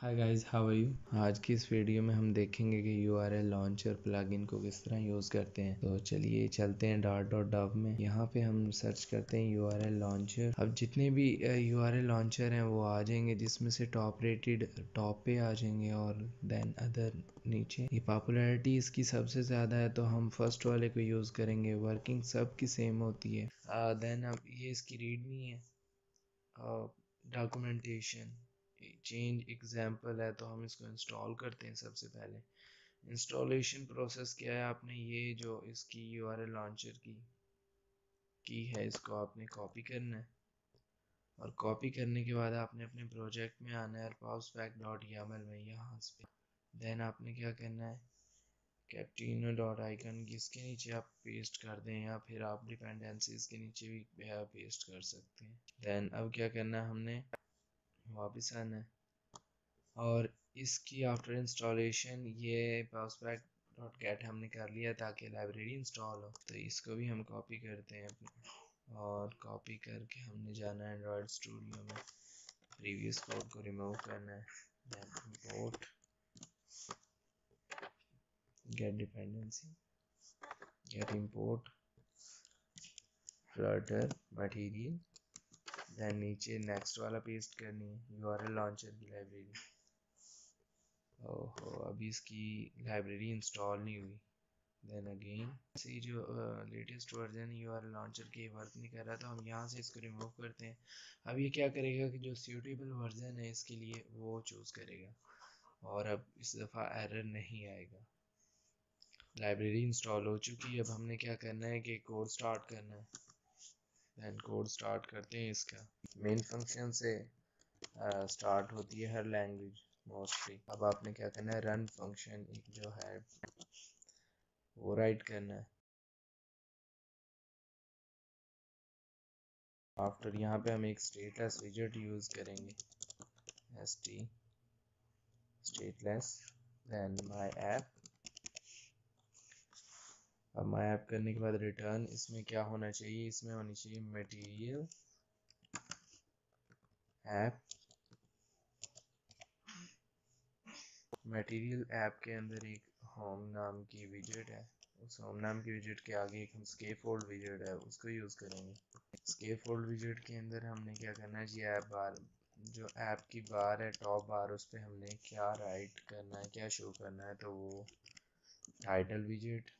Hi guys, how are you. आज की इस वीडियो में हम देखेंगे कि यूआरएल लॉन्चर प्लगइन को किस तरह यूज़ करते हैं। तो चलिए चलते हैं Dart.dev में। यहाँ पे हम सर्च करते हैं यूआरएल लॉन्चर। अब जितने भी यूआरएल लॉन्चर हैं वो आ जाएंगे, जिसमें से टॉप रेटेड टॉप पे आ जाएंगे और देन अदर नीचे। ये पॉपुलरिटी इसकी सबसे ज़्यादा है तो हम फर्स्ट वाले को यूज़ करेंगे। वर्किंग सब की सेम होती है। देन अब ये इसकी रीडमी है, डॉक्यूमेंटेशन, चेंज एग्जाम्पल है तो हम इसको इंस्टॉल करते हैं। सबसे पहले इंस्टॉलेशन प्रोसेस क्या है, आपने ये जो इसकी यूआरएल लॉन्चर की है इसको आपने कॉपी करना है और कॉपी करने के बाद आपने अपने प्रोजेक्ट में आना है और pubspec.yaml में यहाँ से देन आपने क्या करना है, कैप्टीनो डॉट आइकन इसके नीचे आप पेस्ट कर दें या फिर आप डिपेंडेंसीज के नीचे भी पेस्ट कर सकते हैं। देन अब क्या करना है, हमने वापस आना है और इसकी आफ्टर इंस्टॉलेशन ये pubspec.get हमने कर लिया ताकि लाइब्रेरी इंस्टॉल हो। तो इसको भी हम कॉपी करते हैं अपने और कॉपी करके हमने जाना है एंड्रॉयड स्टूडियो में, प्रीवियस कोड को रिमूव करना है, import get dependency, get import flutter material, then नीचे नेक्स्ट वाला पेस्ट करनी है यूआरएल लॉन्चर की लाइब्रेरी। ओहो, अभी इसकी लाइब्रेरी इंस्टॉल नहीं हुई। देन अगेन सी जो लेटेस्ट वर्जन यूआरएल लॉन्चर की वर्क नहीं कर रहा तो हम यहाँ से इसको रिमूव करते हैं। अब ये क्या करेगा कि जो सूटेबल वर्जन है इसके लिए वो चूज़ करेगा और अब इस दफ़ा एरर नहीं आएगा। लाइब्रेरी इंस्टॉल हो चुकी है। अब हमने क्या करना है कि कोड स्टार्ट करना है। देन कोड स्टार्ट करते हैं। इसका मेन फंक्शन से स्टार्ट होती है हर लैंग्वेज मोस्टली। अब आपने क्या करना है, रन फंक्शन एक जो है वो राइट करना है। आफ्टर यहाँ पे हम एक स्टेटलेस विजेट यूज़ करेंगे, st stateless, then my app. अब माई ऐप करने के बाद रिटर्न, इसमें क्या होना चाहिए, इसमें होनी चाहिए मटेरियल ऐप। मटेरियल ऐप के अंदर एक होम नाम की विजेट है, उस होम नाम की विजेट के आगे एक हम स्केफोल्ड विजेट है उसको यूज़ करेंगे। स्केफोल्ड विजेट के अंदर हमने क्या करना है जी, ऐप बार जो ऐप की बार है टॉप बार, उस पर हमने क्या राइट करना है, क्या शो करना है, तो वो टाइटल विजेट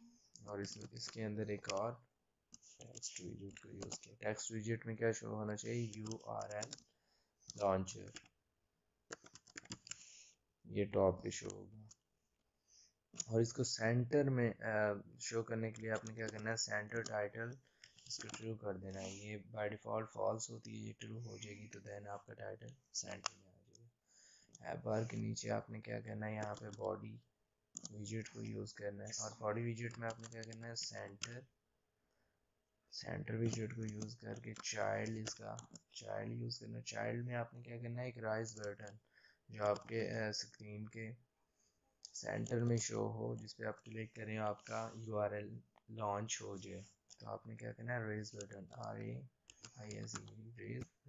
और इसके अंदर एक और टेक्स्ट विजेट को यूज़ किया। टेक्स्ट विजेट में क्या शो होना चाहिए, यूआरएल लॉन्चर, ये टॉप पे शो होगा। और इसको सेंटर में शो करने के लिए आपने क्या करना है, सेंटर टाइटल इसको ट्रू कर देना है। ये बाय डिफ़ॉल्ट फॉल्स होती है, ये ट्रू हो जाएगी तो देन आपका टाइटल सेंटर में आ जाएगा। ऐप बार के नीचे आपने क्या करना है, यहाँ पे बॉडी विजेट को यूज़ करना है और बॉडी विजेट में आपने क्या करना है, सेंटर विजेट को यूज़ करके चाइल्ड, इसका चाइल्ड यूज़ करना है। चाइल्ड में आपने क्या करना है, एक राइज बटन जो आपके स्क्रीन के सेंटर में शो हो, जिस पे आप क्लिक करें आपका यूआरएल लॉन्च हो जाए। तो आपने क्या करना है, raise button, RAISE,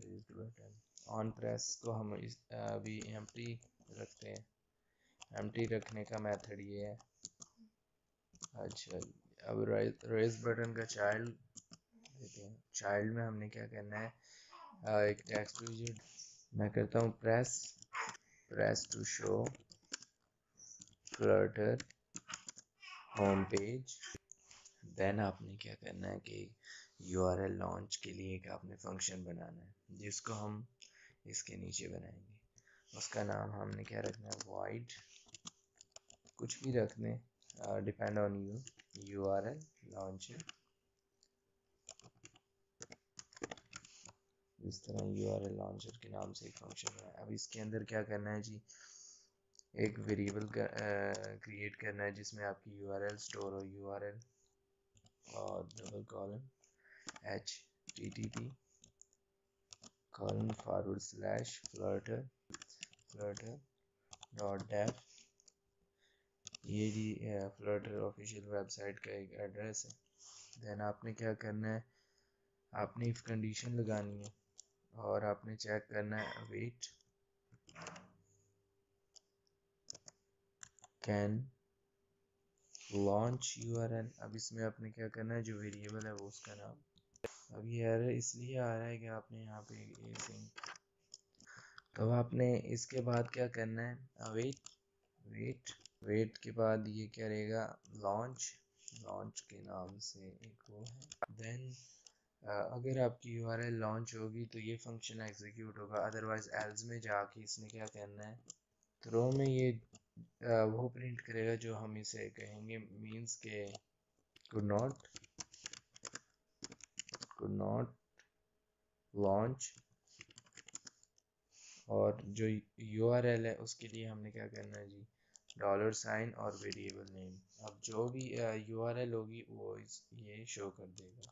raise button. On press को हम अभी एम्प्टी रखते हैं, एम्प्टी रखने का मेथड ये है। अच्छा, अब रेज बटन का चाइल्ड देते हैं। चाइल्ड में हमने क्या करना है, एक टेक्स्ट विजेट, मैं करता हूँ press to show flutter home page. Then आपने क्या करना है कि यूआरएल लॉन्च के लिए एक आपने फंक्शन बनाना है जिसको हम इसके नीचे बनाएंगे। उसका नाम हमने क्या रखना है, void, कुछ भी रख दें, डिपेंड ऑन यूआरएल लॉन्चर। इस तरह यूआरएल लॉन्चर के नाम से एक फंक्शन है। अब इसके अंदर क्या करना है जी, एक वेरिएबल क्रिएट करना है जिसमें आपकी यूआरएल स्टोर हो, यूआरएल और double colon HTTP colon / flutter.dev। ये जी फ्लटर ऑफिशियल वेबसाइट का एक एड्रेस है। देन आपने क्या करना है, आपने इफ कंडीशन लगानी है और आपने चेक करना है वेट कैन लॉन्च URL। अब इसमें आपने क्या करना है, जो वेरिएबल है वो उसका नाम। अब ये एरर इसलिए आ रहा है कि आपने यहाँ पे तो आपने इसके बाद क्या करना है, वेट के बाद ये क्या रहेगा, लॉन्च के नाम से एक वो है। देन अगर आपकी URL लॉन्च होगी तो ये फंक्शन एग्जीक्यूट होगा, अदरवाइज एल्स में जाके इसने क्या करना है, थ्रो में ये वो प्रिंट करेगा जो हम इसे कहेंगे मींस के could not लॉन्च। और जो URL है उसके लिए हमने क्या करना है जी, $sign और वेरिएबल नेम। अब जो भी URL होगी वो ये शो कर देगा।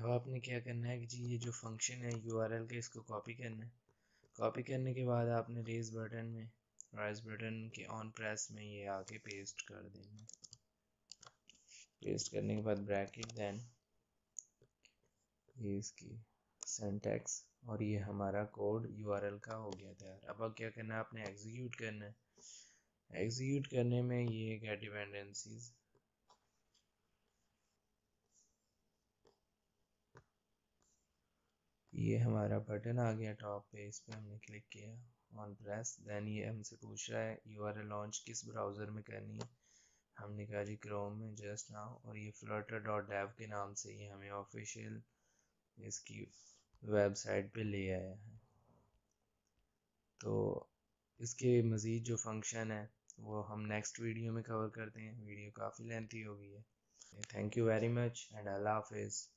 अब आपने क्या करना है कि जी ये जो फंक्शन है URL के, इसको कॉपी करना है। कॉपी करने के बाद आपने राइज बटन के ऑन प्रेस में ये आके पेस्ट कर देना। पेस्ट करने के बाद ब्रैकेट, देन ये इसकी सिंटैक्स, और ये हमारा कोड URL का हो गया तैयार। अब क्या करना है, आपने एग्जीक्यूट करना है। एग्जीक्यूट करने में ये गेट डिपेंडेंसीज, ये हमारा बटन आ गया टॉप पे, इस पर हमने क्लिक किया ऑन प्रेस। देन ये हमसे पूछ रहा है URL लॉन्च किस ब्राउज़र में करनी है, हमने कहा जी क्रोम में जस्ट नाउ। और ये flutter.dev के नाम से ये हमें ऑफिशियल इसकी वेबसाइट पे ले आया है। तो इसके मज़ीद जो फंक्शन है वो हम नेक्स्ट वीडियो में कवर करते हैं, वीडियो काफ़ी लेंथी हो गई है। Thank you very much and अल्लाह हाफिज़।